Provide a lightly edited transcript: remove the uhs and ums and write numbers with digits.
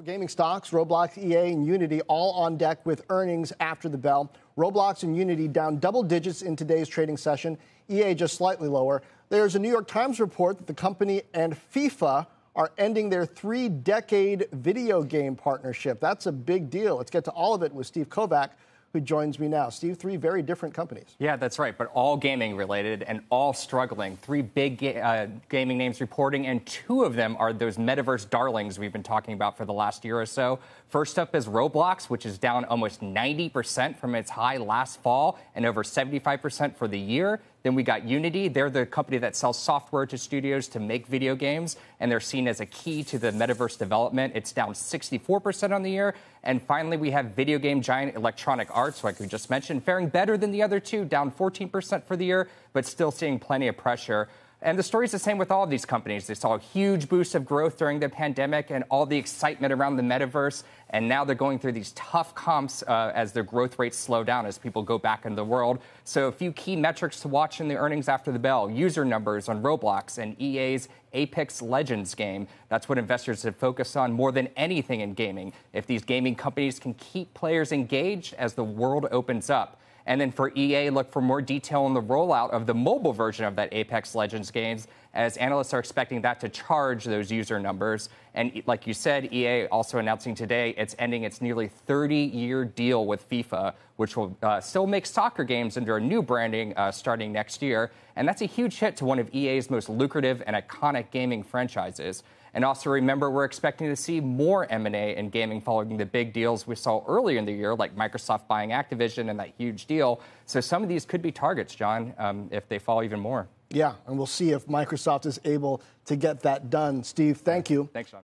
For gaming stocks, Roblox, EA, and Unity all on deck with earnings after the bell. Roblox and Unity down double digits in today's trading session. EA just slightly lower. There's a New York Times report that the company and FIFA are ending their three-decade video game partnership. That's a big deal. Let's get to all of it with Steve Kovach, who joins me now. Steve, three very different companies. Yeah, that's right, but all gaming-related and all struggling. Three big gaming names reporting, and two of them are those metaverse darlings we've been talking about for the last year or so. First up is Roblox, which is down almost 90% from its high last fall and over 75% for the year. Then we got Unity. They're the company that sells software to studios to make video games, and they're seen as a key to the metaverse development. It's down 64% on the year. And finally, we have video game giant Electronic Arts, like we just mentioned, faring better than the other two, down 14% for the year, but still seeing plenty of pressure. And the story's the same with all of these companies. They saw a huge boost of growth during the pandemic and all the excitement around the metaverse, and now they're going through these tough comps as their growth rates slow down as people go back in the world. So a few key metrics to watch in the earnings after the bell. User numbers on Roblox and EA's Apex Legends game. That's what investors have focused on more than anything in gaming, if these gaming companies can keep players engaged as the world opens up. And then for EA, look for more detail on the rollout of the mobile version of that Apex Legends games, as analysts are expecting that to charge those user numbers. And like you said, EA also announcing today it's ending its nearly 30-year deal with FIFA, which will still make soccer games under a new branding starting next year. And that's a huge hit to one of EA's most lucrative and iconic gaming franchises. And also remember, we're expecting to see more M&A in gaming following the big deals we saw earlier in the year, like Microsoft buying Activision and that huge deal. So some of these could be targets, John, if they fall even more. Yeah, and we'll see if Microsoft is able to get that done. Steve, thank you. Thanks, John.